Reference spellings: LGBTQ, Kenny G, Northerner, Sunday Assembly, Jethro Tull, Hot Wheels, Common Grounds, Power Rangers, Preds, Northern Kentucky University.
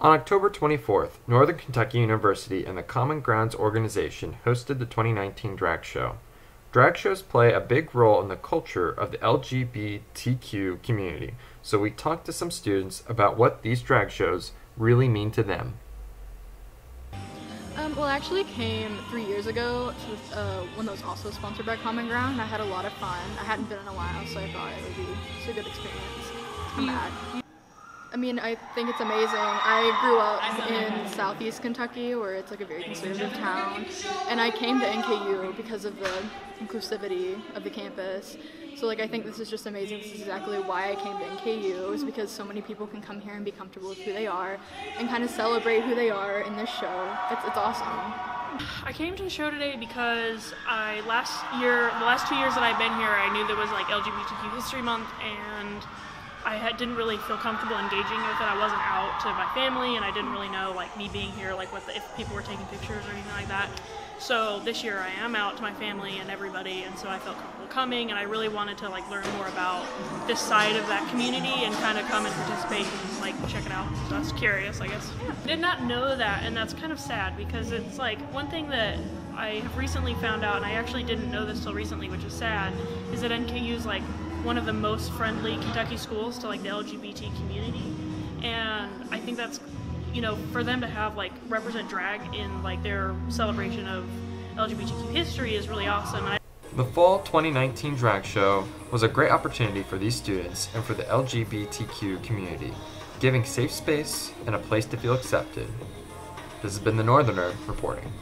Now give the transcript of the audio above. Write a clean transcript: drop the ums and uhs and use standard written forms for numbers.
On October 24th, Northern Kentucky University and the Common Grounds organization hosted the 2019 drag show. Drag shows play a big role in the culture of the LGBTQ community, so we talked to some students about what these drag shows really mean to them. Well, I actually came 3 years ago to one that was also sponsored by Common Ground, and I had a lot of fun. I hadn't been in a while, so I thought it would be just a good experience to come back. I mean, I think it's amazing. I grew up in southeast Kentucky, where it's like a very conservative town, and I came to NKU because of the inclusivity of the campus. So like, I think this is just amazing. This is exactly why I came to NKU, is because so many people can come here and be comfortable with who they are and kind of celebrate who they are in this show. It's awesome. I came to the show today because the last two years that I've been here, I knew there was like LGBTQ History Month, and I didn't really feel comfortable engaging with it. I wasn't out to my family, and I didn't really know, like, me being here, like, if people were taking pictures or anything like that. So this year I am out to my family and everybody, and so I felt comfortable coming, and I really wanted to, like, learn more about this side of that community and kind of come and participate and, like, check it out. So I was curious, I guess. Yeah. I did not know that, and that's kind of sad, because it's, like, one thing that I have recently found out, and I actually didn't know this till recently, which is sad, is that NKU's, like, one of the most friendly Kentucky schools to, like, the LGBT community, and I think that's, you know, for them to have, like, represent drag in, like, their celebration of LGBTQ history is really awesome. The Fall 2019 Drag Show was a great opportunity for these students and for the LGBTQ community, giving safe space and a place to feel accepted. This has been the Northerner reporting.